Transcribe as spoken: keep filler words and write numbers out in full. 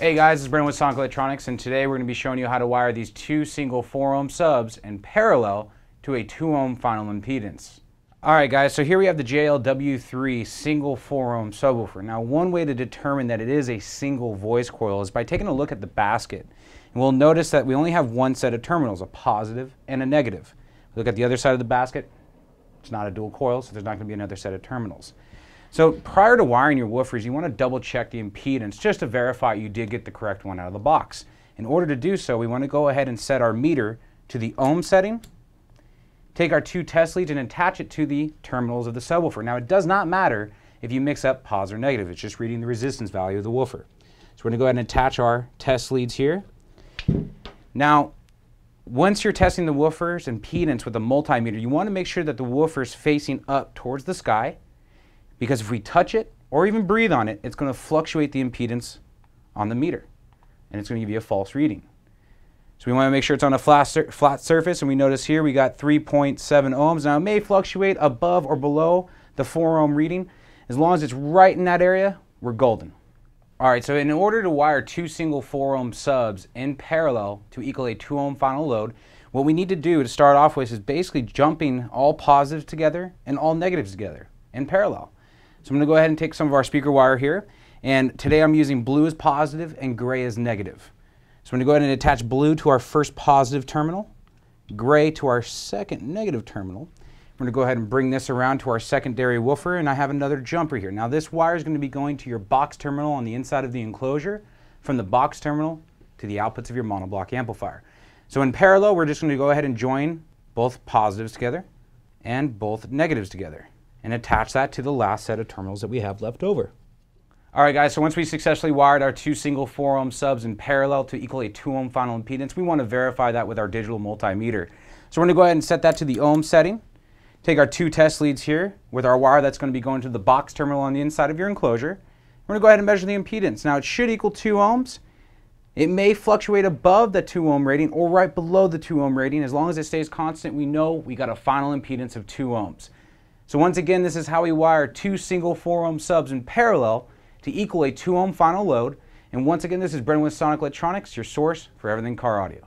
Hey guys, it's Brent with Sonic Electronix, and today we're going to be showing you how to wire these two single four ohm subs in parallel to a two ohm final impedance. Alright guys, so here we have the J L W three single four ohm subwoofer. Now one way to determine that it is a single voice coil is by taking a look at the basket. And we'll notice that we only have one set of terminals, a positive and a negative. Look at the other side of the basket, it's not a dual coil, so there's not going to be another set of terminals. So prior to wiring your woofers, you want to double check the impedance just to verify you did get the correct one out of the box. In order to do so, we want to go ahead and set our meter to the ohm setting, take our two test leads and attach it to the terminals of the subwoofer. Now it does not matter if you mix up positive or negative, it's just reading the resistance value of the woofer. So we're going to go ahead and attach our test leads here. Now once you're testing the woofer's impedance with a multimeter, you want to make sure that the woofer's facing up towards the sky, because if we touch it or even breathe on it, it's going to fluctuate the impedance on the meter and it's going to give you a false reading. So we want to make sure it's on a flat, sur flat surface, and we notice here we got three point seven ohms. Now it may fluctuate above or below the four ohm reading. As long as it's right in that area, we're golden. Alright, so in order to wire two single four ohm subs in parallel to equal a two ohm final load, what we need to do to start off with is basically jumping all positives together and all negatives together in parallel. So I'm going to go ahead and take some of our speaker wire here, and today I'm using blue as positive and gray as negative. So I'm going to go ahead and attach blue to our first positive terminal, gray to our second negative terminal. I'm going to go ahead and bring this around to our secondary woofer, and I have another jumper here. Now this wire is going to be going to your box terminal on the inside of the enclosure, from the box terminal to the outputs of your monoblock amplifier. So in parallel, we're just going to go ahead and join both positives together and both negatives together, and attach that to the last set of terminals that we have left over. Alright guys, so once we successfully wired our two single four ohm subs in parallel to equal a two ohm final impedance, we want to verify that with our digital multimeter. So we're going to go ahead and set that to the ohm setting, take our two test leads here with our wire that's going to be going to the box terminal on the inside of your enclosure. We're going to go ahead and measure the impedance. Now it should equal two ohms. It may fluctuate above the two ohm rating or right below the two ohm rating. As long as it stays constant, we know we got a final impedance of two ohms. So once again, this is how we wire two single four ohm subs in parallel to equal a two ohm final load. And once again, this is Brent with Sonic Electronix, your source for everything car audio.